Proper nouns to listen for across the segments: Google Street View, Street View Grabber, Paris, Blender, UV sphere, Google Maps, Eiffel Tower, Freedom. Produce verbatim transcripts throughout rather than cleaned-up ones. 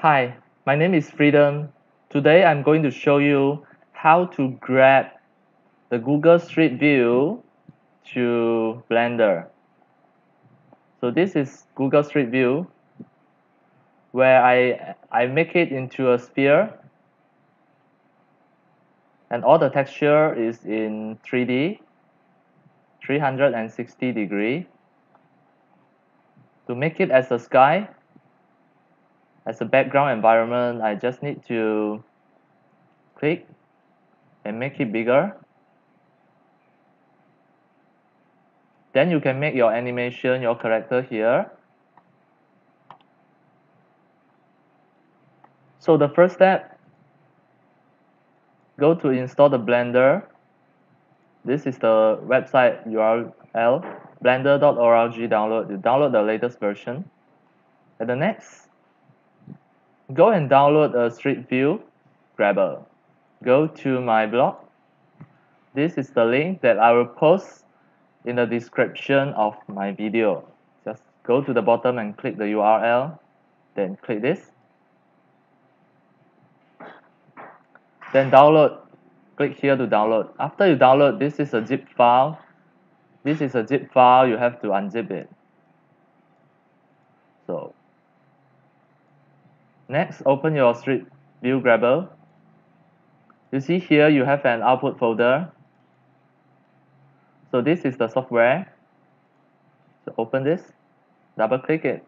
Hi, my name is Freedom. Today I'm going to show you how to grab the Google Street View to Blender. So this is Google Street View, where I, I make it into a sphere, and all the texture is in three D, three hundred sixty degree. To make it as a sky, as a background environment, I just need to click and make it bigger. Then you can make your animation, your character here. So the first step, go to install the Blender. This is the website U R L, blender dot org. Download. You download the latest version. And the next, go and download a Street View Grabber. Go to my blog. This is the link that I will post in the description of my video. Just go to the bottom and click the U R L, then click this. Then download, click here to download. After you download, this is a zip file. This is a zip file, you have to unzip it. So, next, open your Street View Grabber. You see here you have an output folder. So this is the software. So open this, double click it.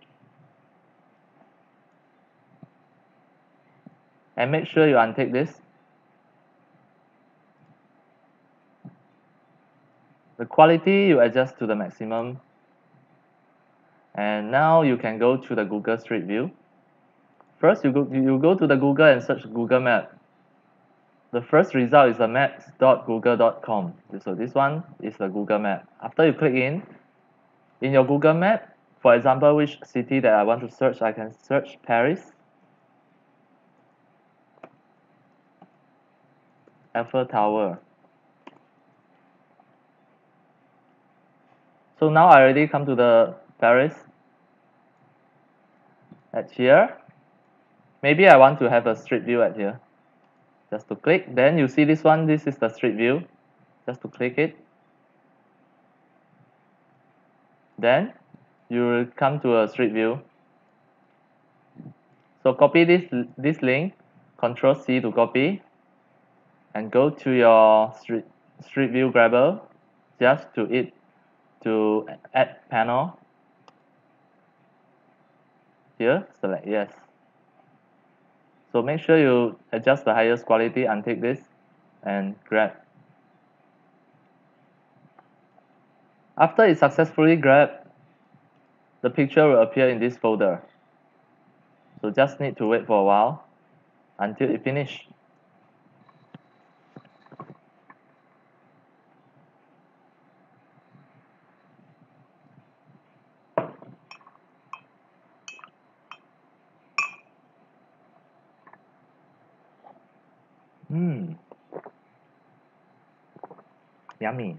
And make sure you untick this. The quality you adjust to the maximum. And now you can go to the Google Street View. First, you go, you go to the Google and search Google Maps. The first result is the maps dot google dot com. So this one is the Google Map. After you click in, in your Google Map, for example, which city that I want to search, I can search Paris, Eiffel Tower. So now I already come to the Paris. At here. Maybe I want to have a street view at here. Just to click. Then you see this one. This is the street view. Just to click it. Then you will come to a street view. So copy this this link. Control C to copy. And go to your street street view grabber. Just to it to add panel. Here select yes. So make sure you adjust the highest quality, untick this, and grab. After it's successfully grabbed, the picture will appear in this folder. So just need to wait for a while until it finishes. Mmm, yummy.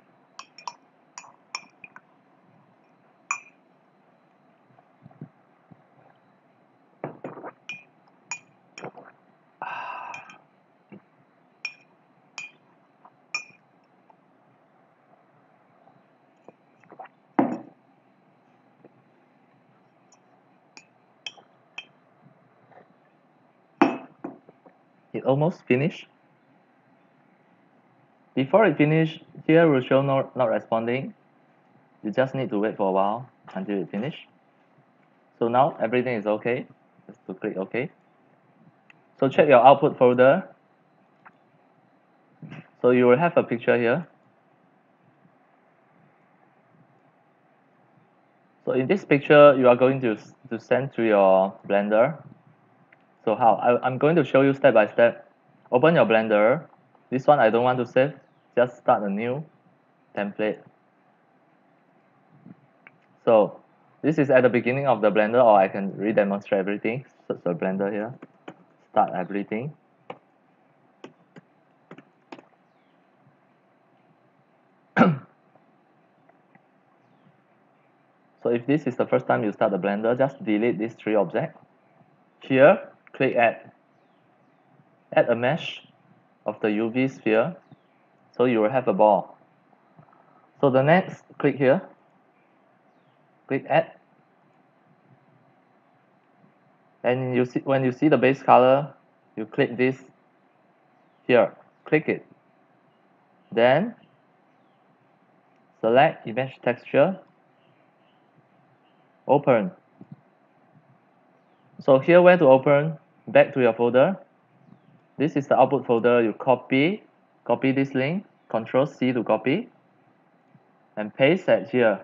It almost finished. Before it finishes, here will show not, not responding. You just need to wait for a while until it finishes. So now everything is okay. Just to click OK. So check your output folder. So you will have a picture here. So in this picture, you are going to, to send to your Blender. So how? I, I'm going to show you step by step. Open your Blender. This one I don't want to save. Just start a new template. So this is at the beginning of the Blender, or I can re-demonstrate everything. Search the Blender here. Start everything. So if this is the first time you start the Blender, just delete these three objects. Here click add. Add a mesh of the U V sphere, so you will have a ball. So the next, click here, click add, and you see, when you see the base color, you click this here, click it, then select image texture, open. So here, where to open, back to your folder. This is the output folder. You copy, copy this link, control C to copy, and paste that here,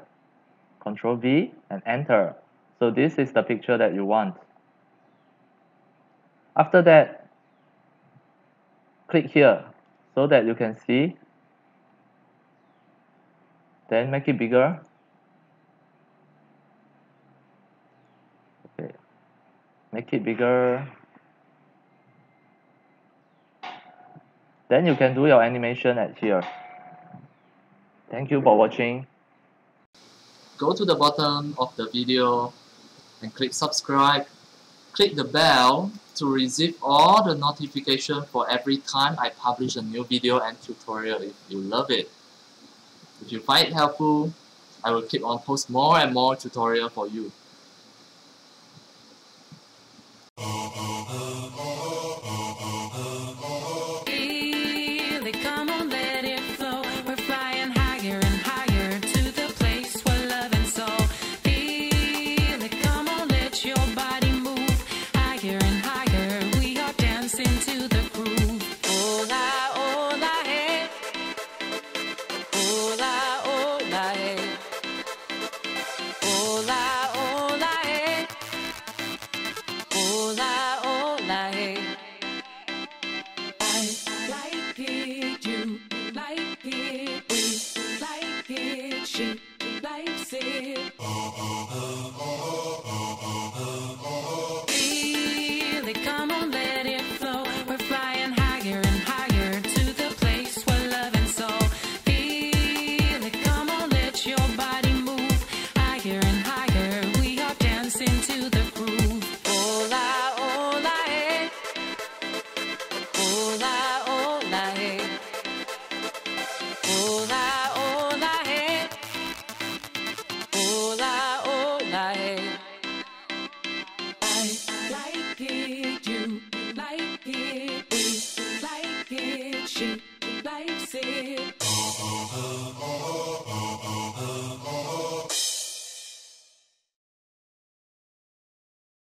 control V and enter. So this is the picture that you want. After that, click here so that you can see. Then make it bigger. Okay. Make it bigger. Then you can do your animation at here. Thank you for watching. Go to the bottom of the video and click subscribe. Click the bell to receive all the notification for every time I publish a new video and tutorial if you love it. If you find it helpful, I will keep on post more and more tutorial for you.